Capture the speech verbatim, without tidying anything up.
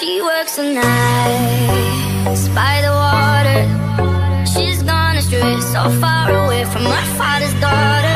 She works the nights by the water. She's gone astray, so far away from her father's daughter.